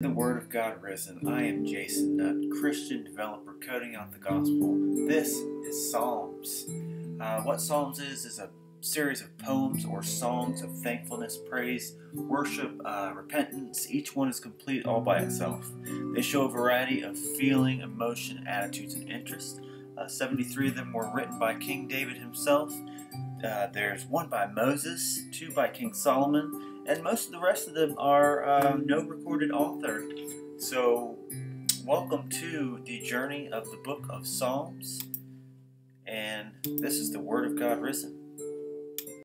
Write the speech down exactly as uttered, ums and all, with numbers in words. The Word of God Risen. I am Jason Nutt, Christian developer coding out the gospel. This is Psalms. Uh, what Psalms is, is a series of poems or songs of thankfulness, praise, worship, uh, repentance. Each one is complete all by itself. They show a variety of feeling, emotion, attitudes, and interests. Uh, seventy-three of them were written by King David himself. Uh, there's one by Moses, two by King Solomon, and most of the rest of them are uh, no recorded author. So, welcome to the journey of the book of Psalms. And this is the Word of God Risen.